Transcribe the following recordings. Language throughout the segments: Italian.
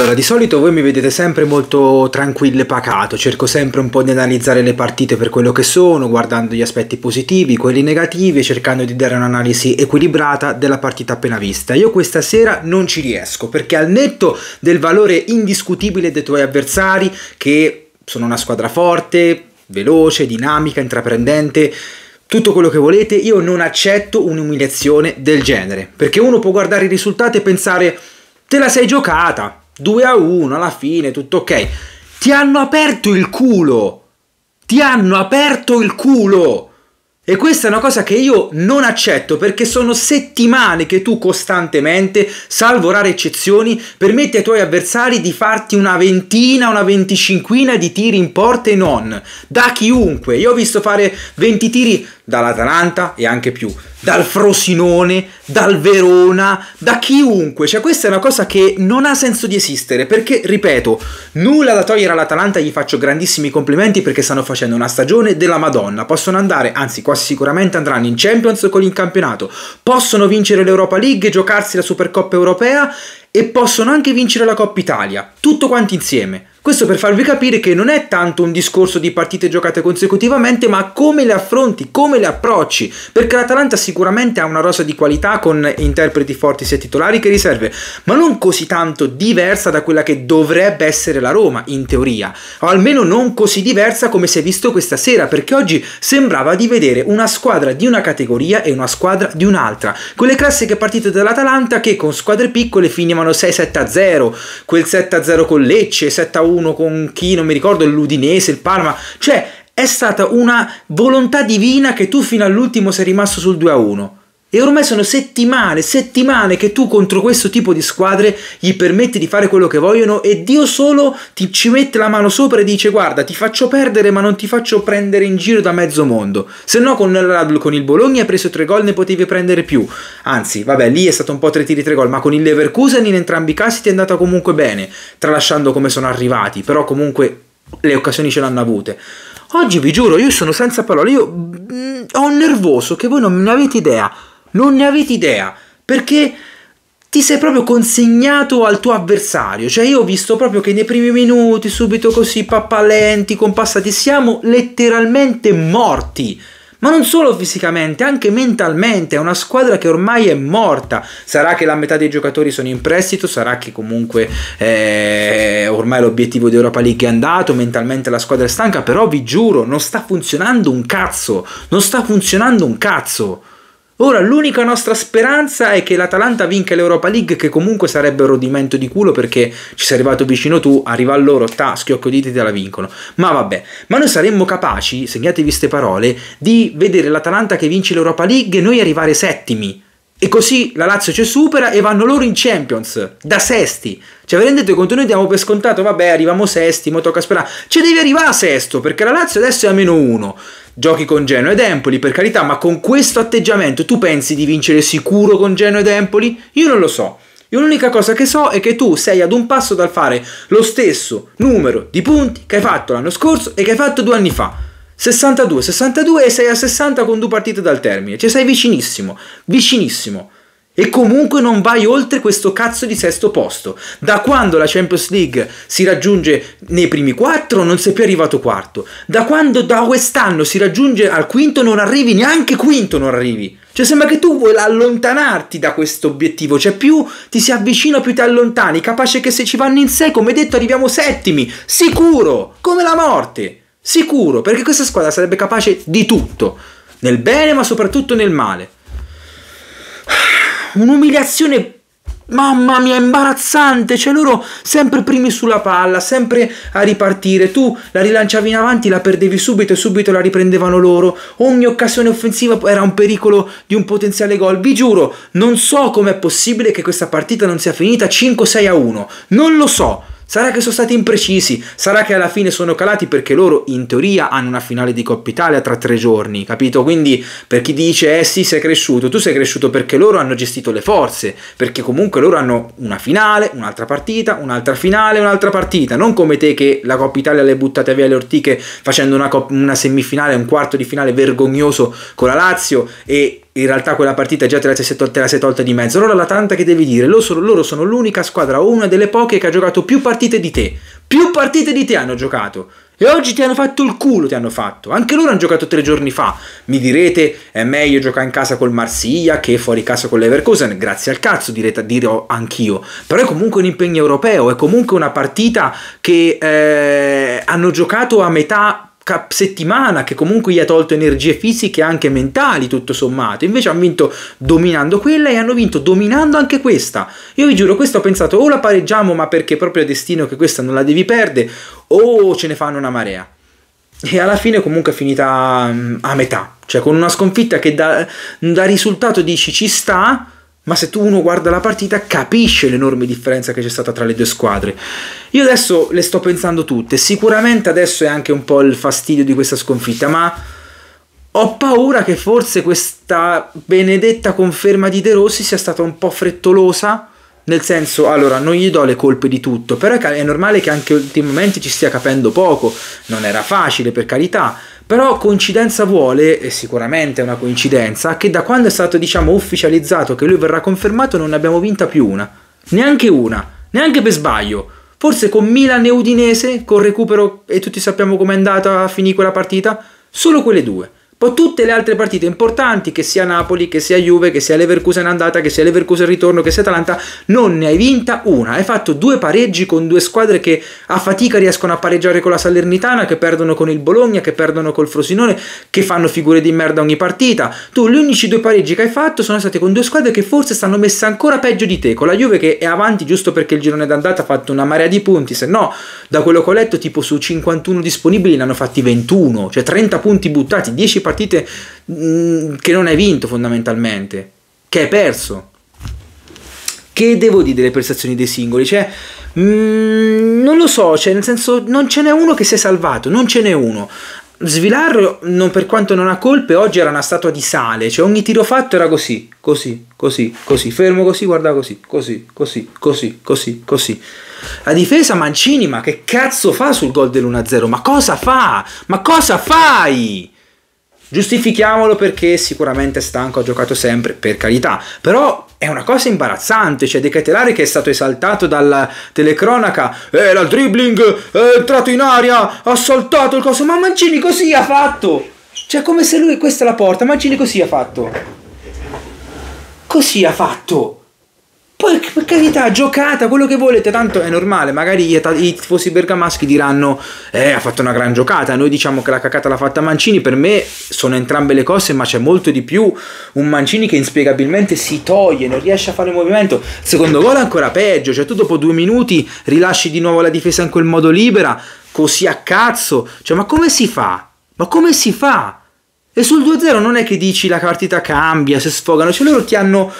Allora, di solito voi mi vedete sempre molto tranquillo e pacato, cerco sempre un po' di analizzare le partite per quello che sono, guardando gli aspetti positivi, quelli negativi e cercando di dare un'analisi equilibrata della partita appena vista. Io questa sera non ci riesco, perché al netto del valore indiscutibile dei tuoi avversari, che sono una squadra forte, veloce, dinamica, intraprendente, tutto quello che volete, io non accetto un'umiliazione del genere, perché uno può guardare i risultati e pensare te la sei giocata, 2-1 alla fine, tutto ok. Ti hanno aperto il culo! Ti hanno aperto il culo! E questa è una cosa che io non accetto, perché sono settimane che tu costantemente, salvo rare eccezioni, permetti ai tuoi avversari di farti una ventina, una venticinquina di tiri in porta e non. Da chiunque. Io ho visto fare 20 tiri dall'Atalanta e anche più, dal Frosinone, dal Verona, da chiunque. Cioè questa è una cosa che non ha senso di esistere, perché, ripeto, nulla da togliere all'Atalanta, gli faccio grandissimi complimenti perché stanno facendo una stagione della Madonna, possono andare, anzi quasi sicuramente andranno in Champions con il campionato, possono vincere l'Europa League, giocarsi la Supercoppa Europea e possono anche vincere la Coppa Italia, tutto quanto insieme. Questo per farvi capire che non è tanto un discorso di partite giocate consecutivamente, ma come le affronti, come le approcci, perché l'Atalanta sicuramente ha una rosa di qualità con interpreti forti sia titolari che riserve, ma non così tanto diversa da quella che dovrebbe essere la Roma, in teoria, o almeno non così diversa come si è visto questa sera, perché oggi sembrava di vedere una squadra di una categoria e una squadra di un'altra, quelle classiche partite dell'Atalanta che con squadre piccole finivano 6-7-0, quel 7-0 con Lecce, 7-1 con chi non mi ricordo, l'Udinese, il Parma. Cioè è stata una volontà divina che tu fino all'ultimo sei rimasto sul 2-1, e ormai sono settimane che tu contro questo tipo di squadre gli permetti di fare quello che vogliono, e Dio solo ci mette la mano sopra e dice guarda, ti faccio perdere ma non ti faccio prendere in giro da mezzo mondo, se no con il Bologna hai preso 3 gol, ne potevi prendere più, anzi vabbè lì è stato un po' 3 tiri 3 gol, ma con il Leverkusen in entrambi i casi ti è andata comunque bene, tralasciando come sono arrivati, però comunque le occasioni ce l'hanno avute. Oggi vi giuro, io sono senza parole, io ho un nervoso che voi non ne avete idea. Non ne avete idea, perché ti sei proprio consegnato al tuo avversario. Cioè io ho visto proprio che nei primi minuti, subito così, pappalenti, compassati, siamo letteralmente morti. Ma non solo fisicamente, anche mentalmente, è una squadra che ormai è morta. Sarà che la metà dei giocatori sono in prestito, sarà che comunque ormai l'obiettivo di Europa League è andato, mentalmente la squadra è stanca, però vi giuro, non sta funzionando un cazzo, non sta funzionando un cazzo. Ora l'unica nostra speranza è che l'Atalanta vinca l'Europa League, che comunque sarebbe un rodimento di culo, perché ci sei arrivato vicino tu, arriva loro, ta, schiocco diti, te la vincono. Ma vabbè, ma noi saremmo capaci, segnatevi queste parole, di vedere l'Atalanta che vince l'Europa League e noi arrivare 7°. E così la Lazio ci supera e vanno loro in Champions, da 6°. Cioè vi rendete conto, noi diamo per scontato, vabbè arriviamo 6°, mo tocca sperare. Cioè devi arrivare a 6°, perché la Lazio adesso è a -1. Giochi con Genoa ed Empoli, per carità, ma con questo atteggiamento tu pensi di vincere sicuro con Genoa ed Empoli? Io non lo so. Io l'unica cosa che so è che tu sei ad un passo dal fare lo stesso numero di punti che hai fatto l'anno scorso e che hai fatto 2 anni fa. 62, e sei a 60 con 2 partite dal termine, cioè sei vicinissimo, vicinissimo, e comunque non vai oltre questo cazzo di 6° posto. Da quando la Champions League si raggiunge nei primi 4 non sei più arrivato 4°, da quando da quest'anno si raggiunge al 5° non arrivi, neanche 5° non arrivi, cioè sembra che tu vuoi allontanarti da questo obiettivo, cioè più ti si avvicina più ti allontani, capace che se ci vanno in 6, come detto, arriviamo 7°, sicuro, come la morte. Sicuro, perché questa squadra sarebbe capace di tutto, nel bene ma soprattutto nel male. Un'umiliazione, mamma mia, imbarazzante, cioè loro sempre primi sulla palla, sempre a ripartire, tu la rilanciavi in avanti, la perdevi subito e subito la riprendevano loro, ogni occasione offensiva era un pericolo di un potenziale gol. Vi giuro, non so com'è possibile che questa partita non sia finita 5-6-1, non lo so. Sarà che sono stati imprecisi, sarà che alla fine sono calati, perché loro in teoria hanno una finale di Coppa Italia tra 3 giorni, capito? Quindi per chi dice, eh sì sei cresciuto, tu sei cresciuto perché loro hanno gestito le forze, perché comunque loro hanno una finale, un'altra partita, un'altra finale, un'altra partita, non come te che la Coppa Italia le buttate via le ortiche facendo una semifinale, un quarto di finale vergognoso con la Lazio, e in realtà quella partita già te la sei tolta di mezzo. Allora l'Atalanta che devi dire? Loro sono l'unica squadra, o una delle poche, che ha giocato più partite di te. Più partite di te hanno giocato. E oggi ti hanno fatto il culo, ti hanno fatto. Anche loro hanno giocato 3 giorni fa. Mi direte, è meglio giocare in casa col Marsiglia che fuori casa con Leverkusen. Grazie al cazzo, dirò anch'io. Però è comunque un impegno europeo, è comunque una partita che hanno giocato a metà settimana, che comunque gli ha tolto energie fisiche e anche mentali tutto sommato. Invece hanno vinto dominando quella e hanno vinto dominando anche questa. Io vi giuro, questo ho pensato, o la pareggiamo ma perché proprio è destino che questa non la devi perdere, o ce ne fanno una marea. E alla fine comunque è finita a metà, cioè con una sconfitta che da risultato dici ci sta, ma se tu uno guarda la partita capisce l'enorme differenza che c'è stata tra le due squadre. Io adesso le sto pensando tutte, sicuramente adesso è anche un po' il fastidio di questa sconfitta, ma ho paura che forse questa benedetta conferma di De Rossi sia stata un po' frettolosa, nel senso, allora, non gli do le colpe di tutto, però è normale che anche ultimamente ci stia capendo poco, non era facile per carità. Però coincidenza vuole, e sicuramente è una coincidenza, che da quando è stato, diciamo, ufficializzato che lui verrà confermato non ne abbiamo vinta più una, neanche per sbaglio. Forse con Milan e Udinese, col recupero, e tutti sappiamo com'è andata a finire quella partita, solo quelle due. Poi tutte le altre partite importanti, che sia Napoli, che sia Juve, che sia Leverkusen andata, che sia Leverkusen ritorno, che sia Atalanta, non ne hai vinta una. Hai fatto 2 pareggi con 2 squadre che a fatica riescono a pareggiare con la Salernitana, che perdono con il Bologna, che perdono col Frosinone, che fanno figure di merda ogni partita. Tu, gli unici 2 pareggi che hai fatto sono stati con 2 squadre che forse stanno messe ancora peggio di te, con la Juve che è avanti giusto perché il girone d'andata ha fatto una marea di punti, se no, da quello che ho letto, tipo su 51 disponibili ne hanno fatti 21, cioè 30 punti buttati, 10 partite che non hai vinto fondamentalmente, che hai perso. Che devo dire delle prestazioni dei singoli? Cioè, non lo so, cioè, nel senso, non ce n'è uno che si è salvato, non ce n'è uno. Svilar, non, per quanto non ha colpe, oggi era una statua di sale, cioè ogni tiro fatto era così, così, così, così, fermo così, guarda così, così, così, così, così, così. La difesa, Mancini, ma che cazzo fa sul gol dell'1-0? Ma cosa fa? Ma cosa fai? Giustifichiamolo perché sicuramente è stanco, ha giocato sempre, per carità, però è una cosa imbarazzante, cioè De Ketelaere che è stato esaltato dalla telecronaca, dal dribbling, è entrato in aria, ha saltato il coso, ma Mancini così ha fatto, cioè come se lui, questa è la porta, Mancini così ha fatto, così ha fatto. Poi, per carità, giocata, quello che volete, tanto è normale, magari i tifosi bergamaschi diranno ha fatto una gran giocata, noi diciamo che la cacata l'ha fatta Mancini, per me sono entrambe le cose, ma c'è molto di più un Mancini che inspiegabilmente si toglie, non riesce a fare il movimento, secondo gol ancora peggio, cioè tu dopo 2 minuti rilasci di nuovo la difesa in quel modo libera, così a cazzo, cioè ma come si fa? Ma come si fa? E sul 2-0 non è che dici la partita cambia, si sfogano, cioè loro ti hanno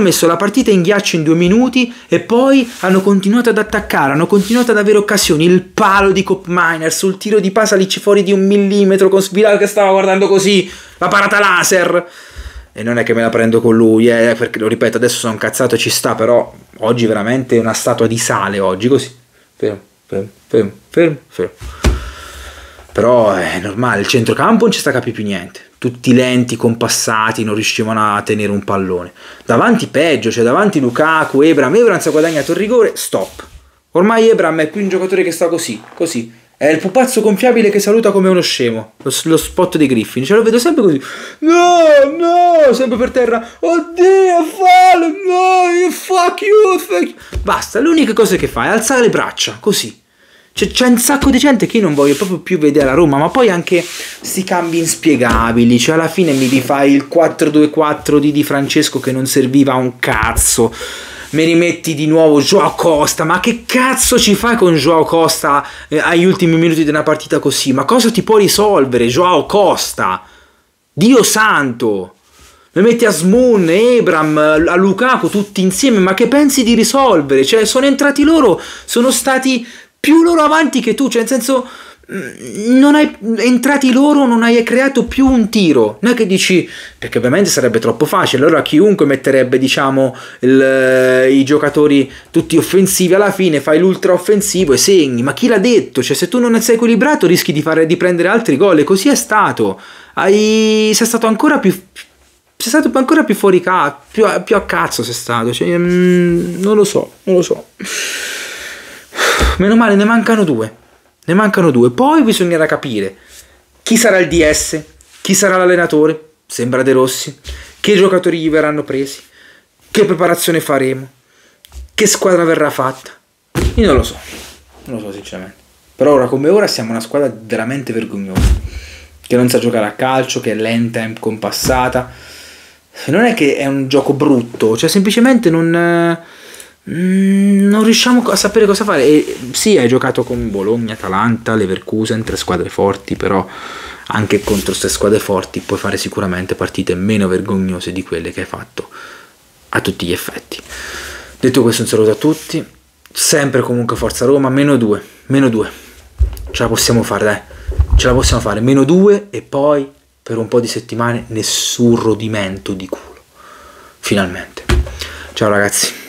messo la partita in ghiaccio in 2 minuti e poi hanno continuato ad attaccare, hanno continuato ad avere occasioni, il palo di Koopmeiner sul tiro di Pasalicci fuori di 1 millimetro con Svilar che stava guardando così, la parata laser, e non è che me la prendo con lui, perché lo ripeto, adesso sono cazzato e ci sta, però oggi veramente è una statua di sale, oggi così, fermo, fermo, fermo, fermo, fermo. Però è normale, il centrocampo non ci sta a capire più niente, tutti lenti, compassati, non riuscivano a tenere un pallone. Davanti peggio, cioè davanti Lukaku, Ebram si è guadagnato il rigore, stop. Ormai Ebram è più un giocatore che sta così, così. È il pupazzo gonfiabile che saluta come uno scemo, lo spot dei Griffin, cioè lo vedo sempre così. No, no, sempre per terra, oddio, fallo, no, fuck you, fuck you. Basta, l'unica cosa che fa è alzare le braccia, così. C'è un sacco di gente che io non voglio proprio più vedere a Roma, ma poi anche sti cambi inspiegabili, cioè alla fine mi rifai il 4-2-4 di Di Francesco che non serviva a un cazzo, me rimetti di nuovo Joao Costa, ma che cazzo ci fai con Joao Costa agli ultimi minuti di una partita così? Ma cosa ti può risolvere Joao Costa? Dio santo! Mi metti Asmoon, Ebram, a Lukaku tutti insieme, ma che pensi di risolvere? Cioè sono entrati loro, sono stati più loro avanti che tu, cioè nel senso non hai entrati loro, non hai creato più un tiro, non è che dici, perché ovviamente sarebbe troppo facile, allora chiunque metterebbe diciamo i giocatori tutti offensivi, alla fine fai l'ultra offensivo e segni, ma chi l'ha detto? Cioè se tu non sei equilibrato rischi di prendere altri gol, e così è stato, sei stato ancora più sei stato ancora più fuori cazzo, più a cazzo sei stato, cioè, non lo so, non lo so. Meno male ne mancano due, ne mancano due, poi bisognerà capire chi sarà il DS, chi sarà l'allenatore, sembra De Rossi, che giocatori gli verranno presi, che preparazione faremo, che squadra verrà fatta. Io non lo so, non lo so sinceramente. Però ora come ora siamo una squadra veramente vergognosa, che non sa giocare a calcio, che è lenta, è incompassata. Non è che è un gioco brutto, cioè semplicemente non riusciamo a sapere cosa fare. E sì, hai giocato con Bologna, Atalanta, Leverkusen, tre squadre forti, però anche contro queste squadre forti puoi fare sicuramente partite meno vergognose di quelle che hai fatto a tutti gli effetti. Detto questo, un saluto a tutti, sempre comunque forza Roma, meno 2, ce la possiamo fare, dai, ce la possiamo fare, meno 2 e poi per un po' di settimane nessun rodimento di culo, finalmente. Ciao ragazzi.